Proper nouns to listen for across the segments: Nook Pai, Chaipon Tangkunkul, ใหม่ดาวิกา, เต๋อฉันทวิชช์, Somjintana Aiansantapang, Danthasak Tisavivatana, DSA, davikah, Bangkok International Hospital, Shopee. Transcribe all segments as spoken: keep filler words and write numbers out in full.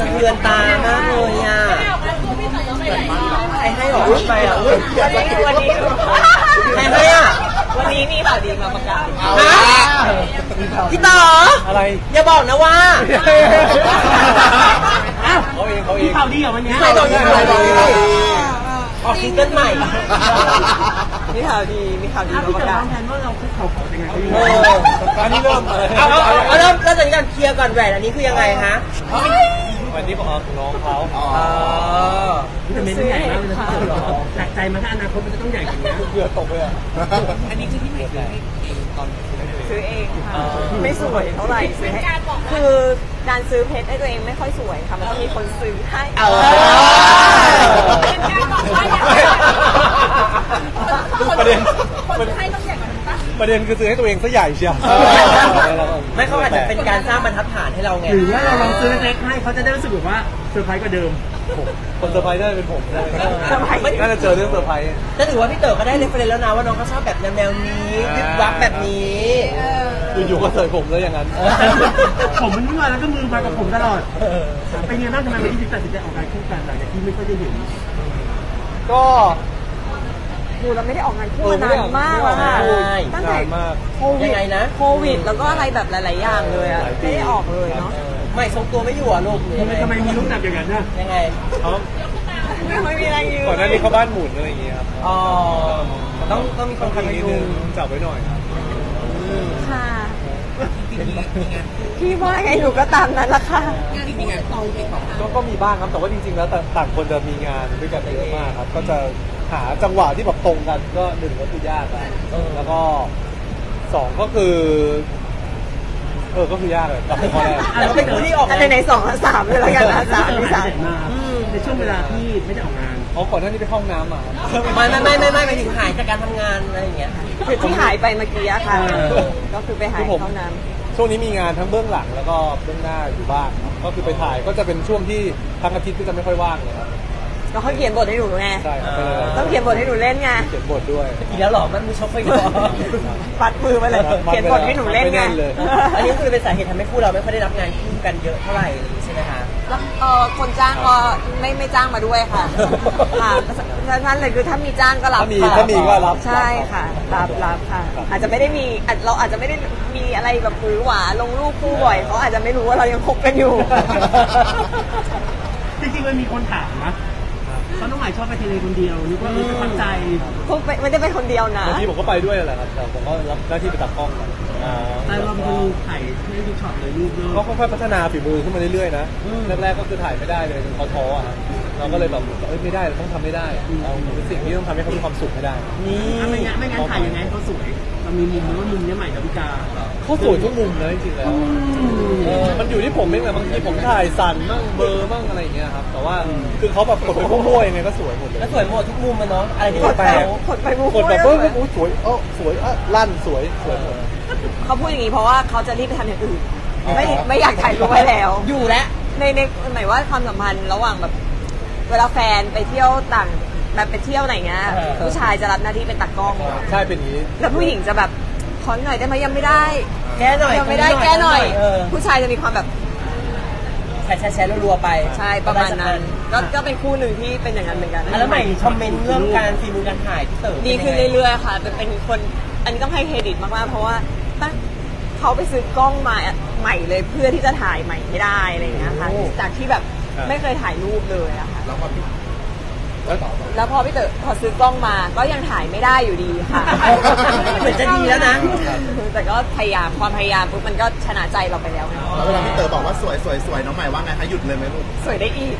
สะเทือนตามากเลยอ่ะใครให้ออกรูปไปอ่ะวันนี้วันนี้ใครให้อ่ะวันนี้มีข่าวดีมาประกาศพี่ต่ออะไรอย่าบอกนะว่าเขาเองเขาเองข่าวดีเหรอวันนี้ใครบอกยังไงออกซิงเกิลใหม่มีข่าวดีมีข่าวดีมาประกาศตอนนี้เริ่มเลยเอาเอาเริ่มแล้วจากนี้การเคลียร์ก่อนแหวนอันนี้คือยังไงฮะวันนี้บอกน้องเขาแต่ไม่ใหญ่มากเลยนะหนักใจมันถ้าอนาคตมันจะต้องใหญ่ขึ้นนะเกือบตกเลยอ่ะอันนี้คือที่ไหนซื้อเองตอนซื้อเองไม่สวยเท่าไหร่คือการซื้อเพชรให้ตัวเองไม่ค่อยสวยค่ะมันต้องมีคนซื้อให้ประเด็นประเด็นคือซื้อให้ตัวเองซะใหญ่เชียวไม่เขาอาจจะเป็นการสร้างบรรทัดฐานให้เราไงหรือว่าเราลองซื้อเล็กให้เขาจะได้รู้สึกว่าเซอร์ไพรส์กว่าเดิมคนเซอร์ไพรส์ได้เป็นผมน่าจะเจอเรื่องเซอร์ไพรส์แต่ถือว่าพี่เต๋อก็ได้เรฟเฟอเรนซ์แล้วนะว่าน้องเขาชอบแบบแนวนี้วิบวับแบบนี้อยู่ๆก็เสยผมซะอย่างนั้นผมมันมั่วแล้วก็มือมากับผมตลอดเป็นไงบ้างทำไมวันนี้ถึงตัดสินใจออกงานคู่กันหลังจากที่ไม่ค่อยได้เห็นก็ดูเราไม่ได้ออกงานคู่มานานมากแล้วค่ะตั้งแต่โควิดนะโควิดแล้วก็อะไรแบบหลายๆอย่างเลยอ่ะไม่ได้ออกเลยเนาะไม่ทรงตัวไม่อยู่อ่ะลูกทำไมมีลูกหนักอย่างนั้นนะยังไงเขาไม่มีอะไรอยู่ก่อนหน้านี้เขาบ้านหมุนอะไรอย่างเงี้ยครับอ๋อต้องต้องมีคนคอยดูจับไว้หน่อยค่ะพี่ว่าไงหนูก็ตามนั้นละค่ะมีงานต่อมีของก็มีบ้างครับแต่ว่าจริงๆแล้วต่างคนจะมีงานด้วยกันเยอะมากครับก็จะหาจังหวะที่แบบตรงกันก็หนึ่งก็คือยากอะแล้วก็สองก็คือเออก็คือยากเลยแต่พอแล้วเป็นที่ออกในในสองและสามเลยแล้วกันนะสามที่สามในช่วงเวลาที่ไม่ได้ออกงานอ๋อก่อนหน้านี้ไปห้องน้ำอ่ะไม่ไม่ไม่ไม่ไม่ถึงหายจากการทำงานอะไรอย่างเงี้ยคือที่หายไปเมื่อกี้ค่ะก็คือไปหายห้องน้ำช่วงนี้มีงานทั้งเบื้องหลังแล้วก็เบื้องหน้าอยู่บ้านก็คือไปถ่ายก็จะเป็นช่วงที่ทั้งอาทิตย์ก็จะไม่ค่อยว่างเลยครับแล้วเขาเขียนบทให้หนูไงต้องเขียนบทให้หนูเล่นไงเขียนบทด้วยอีกแล้วหรอมันมีช็อคไปหรอปัดมือมาเลยเขียนบทให้หนูเล่นไงอันนี้คือเป็นสาเหตุทำให้คู่เราไม่ค่อยได้รับงานคู่กันเยอะเท่าไหร่ใช่ไหมคะแล้วคนจ้างก็ไม่ไม่จ้างมาด้วยค่ะค่ะนั่นเลยคือถ้ามีจ้างก็รับถ้ามีถ้ามีก็รับใช่ค่ะรับรับค่ะอาจจะไม่ได้มีเราอาจจะไม่ได้มีอะไรแบบหวือหวาลงรูปคู่บ่อยเขาอาจจะไม่รู้ว่าเรายังคบกันอยู่จริงๆมันมีคนถามนะเขาต้องหมายชอบไปทะเลคนเดียวนึกว่าเออจะตั้งใจคงไม่ได้ไปคนเดียวนะที่ผมก็ไปด้วยแหละครับแต่ผมก็รับหน้าที่ไปตัดกล้องแต่เราเป็นคนถ่ายไม่ดูช็อตเลยรูปเลยก็ค่อยๆพัฒนาฝีมือขึ้นมาเรื่อยๆนะแรกๆก็คือถ่ายไม่ได้เลยจนเขาท้ออ่ะเราก็เลยแบบเอ้ยไม่ได้เราต้องทำไม่ได้เราเป็นสิ่งที่ต้องทำให้เขามีความสุขให้ได้นี่ไม่งั้นไม่งั้นถ่ายยังไงเขาสวยมันมีมุมแล้วมุมนี้ใหม่ดาวิกาเขาสวยทุกมุมเลยจริงๆแล้วมันอยู่ที่ผมเองแหละบางทีผมถ่ายสั่นบ้างเบอร์บ้างอะไรอย่างเงี้ยครับแต่ว่าคือเขาแบบกดไปมั่วๆยังไงก็สวยหมดเลยก็สวยหมดทุกมุมมันเนาะอะไรที่กดไปกดไปมั่วๆกดแบบเบอร์ก็สวยเออสวยอ่ะลั่นสวยสวยหมดเขาพูดอย่างนี้เพราะว่าเขาจะรีบไปทำอย่างอื่นไม่ไม่อยากถ่ายรูปไว้แล้วอยู่แล้วในในหมายว่าความสัมพันธ์ระหว่างแบบเวลาแฟนไปเที่ยวต่างแบบไปเที่ยวไหนเงี้ยผู้ชายจะรับหน้าที่เป็นตากล้องใช่เป็นอย่างนี้แล้วผู้หญิงจะแบบขอหน่อยได้ไหมยังไม่ได้แก้หน่อยยังไม่ได้แก้หน่อยผู้ชายจะมีความแบบแชร์แชร์รัวๆไปใช่ประมาณนั้นก็ก็เป็นคู่หนึ่งที่เป็นอย่างนั้นเหมือนกันแล้วใหม่คอมเมนต์เรื่องการฟีมือการถ่ายที่เติมดีขึ้นเรื่อยๆค่ะเป็นคนอันนี้ต้องให้เครดิตมากๆเพราะว่าตั้งเขาไปซื้อกล้องมาใหม่เลยเพื่อที่จะถ่ายใหม่ไม่ได้อะไรอย่างเงี้ยค่ะจากที่แบบไม่เคยถ่ายรูปเลยอะค่ะแล้วพอพี่แล้วพอพี่เต๋อพอซื้อกล้องมาก็ยังถ่ายไม่ได้อยู่ดีค่ะเหมือนจะดีแล้วนะแต่ก็พยายามความพยายามปุ๊บมันก็ชนะใจเราไปแล้วแล้วเวลาพี่เต๋อบอกว่าสวยสวยสวยน้องใหม่ว่าไงคะหยุดเลยไหมลูกสวยได้อีก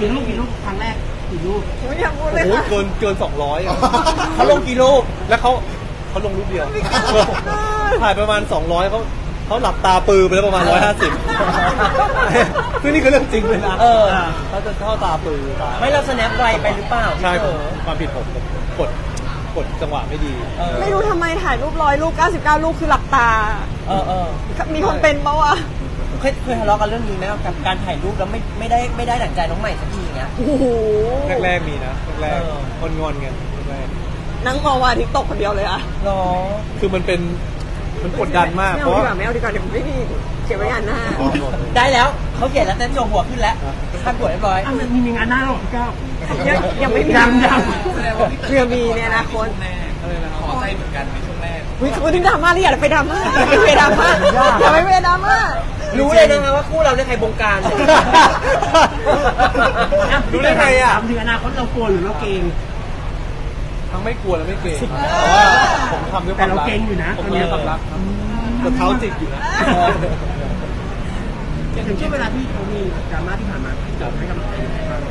กี่รูปกี่รูปครั้งแรกกี่รูปไม่อยากพูดเลยค่ะเกินเกินสองร้อยเขาลงกี่รูปแล้วเขาเขาลงรูปเดียวถ่ายประมาณสองร้อยเขาเขาหลับตาปือไปแล้วประมาณร้อยห้าสิบซึ่งนี่คือเรื่องจริงเลยนะเขาจะเข้าตาปือไม่เราสแนปไวไปหรือเปล่าใช่ความผิดผมกดกดจังหวะไม่ดีไม่รู้ทำไมถ่ายรูปร้อยรูปเก้าสิบเก้ารูปคือหลับตาเออเออมีคนเป็นบ้างวะเคยเคยทะเลาะกันเรื่องนี้ไหมกับการถ่ายรูปแล้วไม่ไม่ได้ไม่ได้ดั่งใจน้องใหม่สักทีเนี้ยโอ้โหแรกๆมีนะแรกๆงอนๆกันแรกๆนั่งมองว่าที่ตกคนเดียวเลยอะหรอคือมันเป็นมันกดดันมากเพราะไม่เอาดีกว่าไม่เอาดีกว่าเดี๋ยวไม่ดี ก็บไว้งานหน้าได้แล้วเขาเขียนแล้วแต่โยงหัวขึ้นแล้วท่านตรวจเรียบร้อยมีมีงานหน้าหรอพี่ก้าวยังไม่มียังยังเรือมีในอนาคตขอใจเหมือนกันในช่วงแรกวิจารณ์ดราม่าเลยอย่าไปดราม่าไปดราม่าอย่าไปไปดราม่ารู้เลยนะว่าคู่เราเนี่ยใครบงการรู้ได้ใครอ่ะถึงอนาคตเรากลัวหรือเราเกรงทั้งไม่กลัวและไม่เกรงแต่ว่าผมทำด้วยความรักแต่เราเกรงอยู่นะผมเลี้ยงความรักกระเท้าจิกอยู่นะถึงช่วงเวลาที่เขามีดราม่าที่ผ่านมาจะให้กำลังใจยังไงบ้าง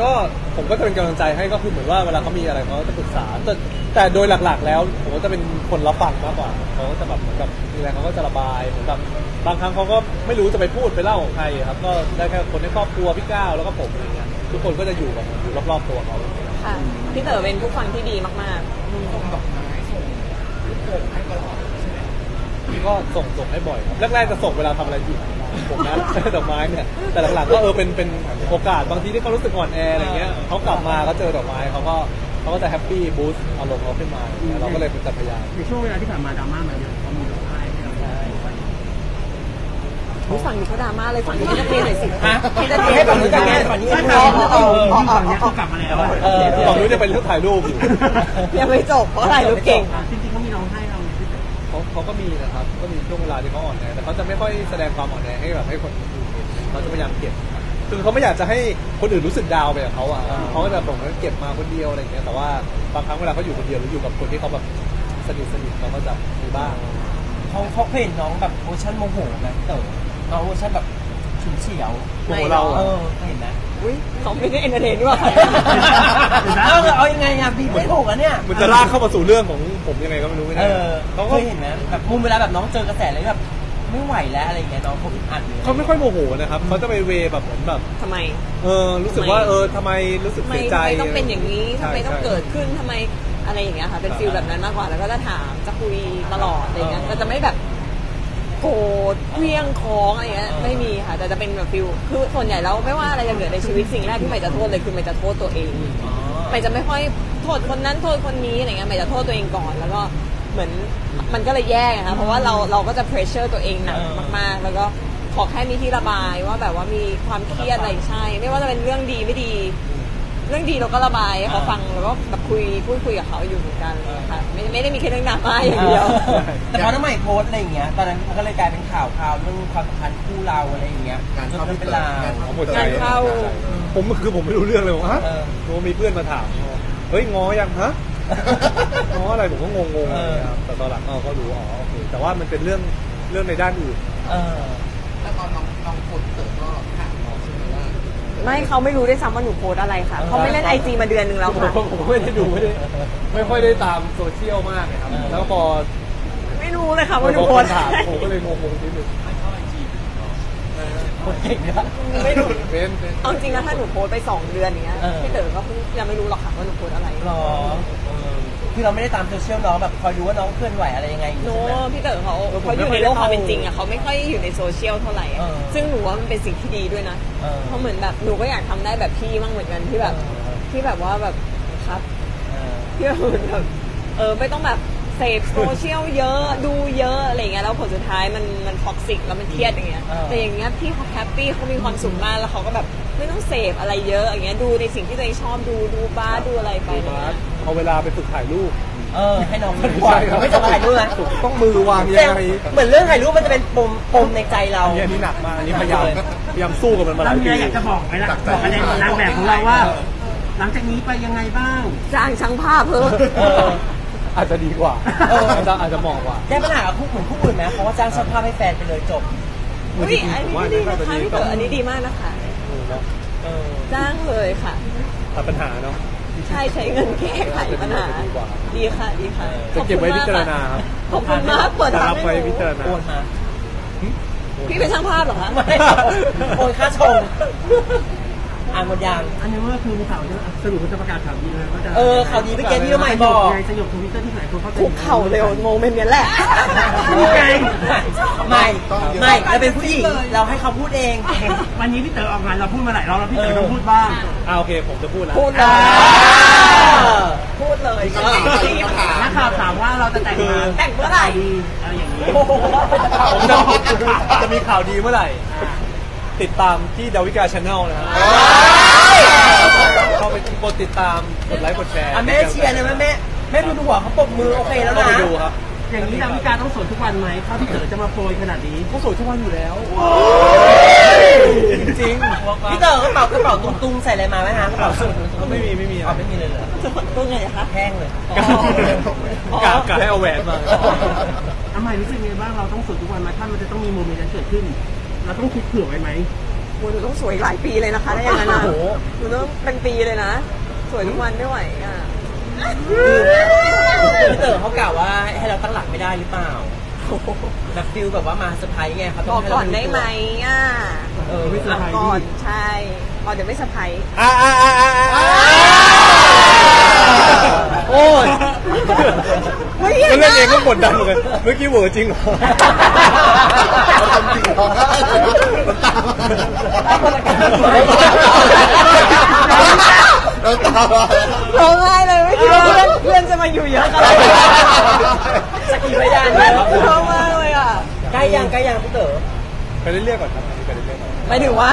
ก็ผมก็จะเป็นกำลังใจให้ก็คือเหมือนว่าเวลาเขามีอะไรเขาจะปรึกษาแต่แต่โดยหลักๆแล้วผมก็จะเป็นคนรับฟังมากกว่าเขาจะแบบเหมือนกับมีอะไรเขาก็จะระบายเหมือนกับบางครั้งเขาก็ไม่รู้จะไปพูดไปเล่าของใครครับก็ได้แค่คนในครอบครัวพี่ก้าวแล้วก็ผมอะไรเงี้ยทุกคนก็จะอยู่แบบอยู่รอบๆตัวเขาค่ะพี่เต๋อเป็นผู้ฟังที่ดีมากๆส่งดอกไม้ส่งลูกโป่งให้ตลอดใช่ไหมพี่ก็ส่งส่งให้บ่อยครับแรกๆจะส่งเวลาทำอะไรอยู่ผมนะดอกไม้เนี่ยแต่หลังๆก็เออเป็นเป็นโอกาสบางทีที่เขารู้สึกอ่อนแออะไรเงี้ยเขากลับมาเขาเจอดอกไม้เขาก็เขาก็จะแฮปปี้บูสต์อารมณ์เขาขึ้นมาเราก็เลยเป็นจัดพยานในช่วงเวลาที่ผ่านมาดราม่ามาเยอะเขามีดอกไม้ให้เราได้ฝั่งนี้เขาดราม่าเลยฝั่งนี้นักเรียนหน่อยสิที่นักเรียนให้ฝั่งนู้นกันแน่ฝั่งนี้ไม่ร้องเออฝั่งนี้เขากลับมาแล้วฝั่งนู้นจะเป็นเรื่องถ่ายรูปอยู่ยังไม่จบเพราะถ่ายรูปเก่งจริงๆเขามีน้องให้เราเขาเขาก็มีนะครับก็มีช่วงเวลาที่เขาอ่อนแอแต่เขาจะไม่ค่อยแสดงความอ่อนแอให้แบบให้คนอื่นเห็นเขาจะพยายามเก็บคือเขาไม่อยากจะให้คนอื่นรู้สึกดาวไปกับเขาอ่ะเขาก็จะบอกว่าเก็บมาคนเดียวอะไรอย่างเงี้ยแต่ว่าบางครั้งเวลาเขาอยู่คนเดียวหรืออยู่กับคนที่เขาแบบสนิทสนิทเขาก็จะมีบ้างเขาเขาเห็นน้องแบบโอชั่นโมโหนะเต๋อน้องโอชั่นแบบฉุนเฉียวโมโหเราเออเห็นนะอุ้ยเขาไม่ได้เอนเตอร์เทนด้วยเอาเอายังไงอ่ะบีบไม่ถูกอ่ะเนี่ยมันจะลากเข้ามาสู่เรื่องของผมยังไงก็ไม่รู้ไม่ได้เขาก็เห็นนะแบบมุมเวลาแบบน้องเจอกระแสอะไรแบบไม่ไหวแล้วอะไรเงี้ยน้องเขาอัดเขาไม่ค่อยโมโหนะครับเขาจะไปเวแบบเหมือนแบบทำไมเออรู้สึกว่าเออทำไมรู้สึกเสียใจทำไมต้องเป็นอย่างนี้ทำไมต้องเกิดขึ้นทำไมอะไรอย่างเงี้ยค่ะเป็นฟีลแบบนั้นมากกว่าแล้วก็จะถามจะคุยตลอดอะไรเงี้ยจะไม่แบบโกรธเวียงของอะไรเงี้ยไม่มีค่ะแต่จะเป็นแบบฟิลคือส่วนใหญ่แล้วไม่ว่าอะไรจะเกิดในชีวิตสิ่งแรกที่ใหม่จะโทษเลยคือใหม่จะโทษตัวเองใหม่จะไม่ค่อยโทษคนนั้นโทษคนนี้อะไรเงี้ยใหม่จะโทษตัวเองก่อนแล้วก็เหมือนมันก็เลยแย่ค่ะเพราะว่าเราเราก็จะเพรสเชอร์ตัวเองหนักมากๆแล้วก็ขอแค่มีที่ระบายว่าแบบว่ามีความเครียดอะไรใช่ไม่ว่าจะเป็นเรื่องดีไม่ดีเรื่องดีเราก็ระบายเขาฟังแล้วก็แบบคุยพูดคุยกับเขาอยู่เหมือนกันค่ะไม่ไม่ได้มีแค่เรื่องดราม่าอย่างเดียวแต่พอน้องใหม่โพสอะไรอย่างเงี้ยตอนนั้นมันก็เลยกลายเป็นข่าวข่าวเรื่องความสัมพันธ์คู่เราอะไรอย่างเงี้ยงานเข้าเป็นลางงานเข้าผมคือผมไม่รู้เรื่องเลยว่าฮะผมมีเพื่อนมาถามเฮ้ยงอยังฮะงออะไรผมก็งงงแต่ตอนหลังก็รู้อ๋อโอเคแต่ว่ามันเป็นเรื่องเรื่องในด้านอื่นแล้วตอนน้องน้องโพสเติร์ก็ถามน้องใช่ไหมว่าไม่เขาไม่รู้ได้ซ้ำว่าหนูโพสอะไรค่ะเขาไม่เล่นไอจีมาเดือนนึงแล้วค่ะผมไม่ได้ดูไม่ได้ไม่ค่อยได้ตามโซเชียลมากเลยครับแล้วพอไม่รู้เลยค่ะว่าหนูโพสอะไรผมก็เลยงงๆนิดนึงไม่เข้าไอจีคนเก่งนะไม่รู้เป็นเอาจริงนะถ้าหนูโพสไปสองเดือนอย่างเงี้ยพี่เต๋อก็ยังไม่รู้หรอกค่ะว่าหนูโพสอะไรหรอคือเราไม่ได้ตามโซเชียลน้องแบบคอยดูว่าน้องเคลื่อนไหวอะไรยังไงโน้พี่เต๋อเขาเขาอยู่ในโลกความเป็นจริงอ่ะเขาไม่ค่อยอยู่ในโซเชียลเท่าไหร่ซึ่งหนูว่ามันเป็นสิ่งที่ดีด้วยนะเพราะเหมือนแบบหนูก็อยากทำได้แบบพี่มั่งเหมือนกันที่แบบที่แบบว่าแบบครับที่แบบเออไม่ต้องแบบเสพโซเชียลเยอะดูเยอะอะไรเงี้ยแล้วผลสุดท้ายมันมันท็อกซิกแล้วมันเครียดอย่างเงี้ยแต่อย่างเงี้ยพี่เขาแฮปปี้เขามีความสุขมากแล้วเขาก็แบบไม่ต้องเสพอะไรเยอะอย่างเงี้ยดูในสิ่งที่ตัวเองชอบดูดูบ้าดูอะไรไปเอาเวลาไปฝึกถ่ายรูปเออให้น้องไม่ใช่ไม่จะถ่ายรูปนะต้องมือวางยังไงเหมือนเรื่องถ่ายรูปมันจะเป็นปมปมในใจเราอันนี้หนักมากอันนี้พยายามพยายามสู้กับมันมาหลายปีอยากจะบอกไหมล่ะบอกในนางแบบของเราว่าหลังจากนี้ไปยังไงบ้างจ้างช่างภาพเพิ่มอาจจะดีกว่าอาจจะอาจจะเหมาะกว่าแก้ปัญหาคู่เหมือนคู่อื่นนะเพราะว่าจ้างช่างภาพให้แฟนไปเลยจบอันนี้ดีนะคะพี่เต๋ออันนี้ดีมากนะคะจ้างเลยค่ะตัดปัญหาเนาะใช่ใช้เงินแก้ไขปัญหาดีค่ะดีค่ะจะเก็บไว้พิจารณาครับขอบคุณมากเปิดรับไว้พิจารณาพี่เป็นช่างภาพเหรอคะโอนค่าชม อ่านหมดยังอันนี้ว่าคือข่าวที่สรุปจะประกาศข่าวดีเลยว่าจะเออข่าวดีไปเกณฑ์พี่ใหม่บอกสยบทวิตเตอร์ที่ไหนคนเขาถูกเข่าเลยงงเป็นเนี้ยแหละนี่ไงไม่ไม่เราเป็นผู้หญิงเราให้เขาพูดเองวันนี้พี่เต๋อออกงานเราพูดมาหลายรอบแล้วพี่เต๋อต้องพูดบ้างเอาโอเคผมจะพูดแล้วพูดเลยพูดเลยนักข่าวถามว่าเราจะแต่งงานแต่งเมื่อไหร่อะไรอย่างนี้จะมีข่าวดีเมื่อไหร่ติดตามที่ดาวิกาชาแนลนะครับเข้าไปกดติดตามกดไลค์กดแชร์แม่เชียร์เลยแม่แม่ดูดูหัวเขาปรบมือโอเคแล้วนะดูครับอย่างนี้ดาวิกาต้องสวยทุกวันไหมเขาที่เต๋อจะมาโปรยขนาดนี้เขาสวยทุกวันอยู่แล้วจริงพี่เต๋อกระเป๋ากระเป๋าตุ้งๆใส่อะไรมาไหมฮะกระเป๋าสูงก็ไม่มีไม่มีไม่มีเลยเหรอตุ้งไงคะแห้งเลยกะกะให้เอาแหวนมาทำไมรู้สึกไงบ้างเราต้องสวยทุกวันไหมถ้ามันจะต้องมีโมเมนต์นั้นเกิดขึ้นเราต้องคิดเผื่อไว้ไหมโมหนูต้องสวยหลายปีเลยนะคะถ้าอย่างนั้นนะหนูต้องเป็นปีเลยนะสวยทุกวันไม่ไหวอ่ะพี่เต๋อเขากล่าวว่าให้เราตั้งหลักไม่ได้หรือเปล่าแบบฟิลแบบว่ามาเซอร์ไพรส์ไงครับบอกก่อนได้ไหมอ่ะเออไม่เซอร์ไพรส์ก่อนใช่ก่อนเดี๋ยวไม่เซอร์ไพรส์อ่าอ่าอ่าอ่าโอ้ยไม่เล่นเองก็กดดันเลยเมื่อกี้เวอร์จริงเหรอจริงเหรอตามเราตามเราง่ายเลยไม่คิดว่าเพื่อนจะมาอยู่เยอะขนาดนี้สกีพยานเยอะเยอะมากเลยอ่ะใกล้ยังใกล้ยังพี่เต๋อไปเรื่อยๆก่อนครับไปเรื่อยๆก่อนไม่ถึงว่า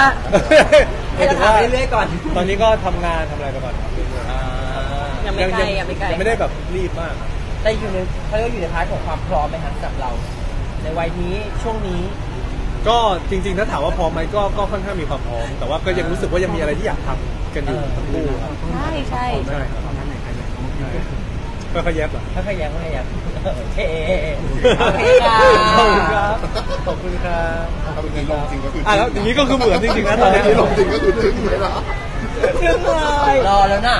ให้เราทำเรื่อยๆก่อนตอนนี้ก็ทำงานทำอะไรไปก่อนยังไม่ไกลยังไม่ไกลยังไม่ได้แบบรีบมากแต่อยู่ในเขาเรียกอยู่ในพาร์ทของความพร้อมไหมครับกับเราในวัยนี้ช่วงนี้ก็จริงๆถ้าถามว่าพร้อมไหมก็ก็ค่อนข้างมีความพร้อมแต่ว่าก็ยังรู้สึกว่ายังมีอะไรที่อยากทำกันอยู่ทั้งคู่ใช่ใช่ใช่ค่อยๆแยบหรอค่อยๆแยบค่อยๆแยบโอเคโอเคครับขอบคุณครับขอบคุณครับจริงก็คืออ่ะแล้วอย่างนี้ก็คือเหมือนจริงๆนะตอนนี้ลงจริงก็คือจริงเลยนะจริงเลยรอแล้วน่ะ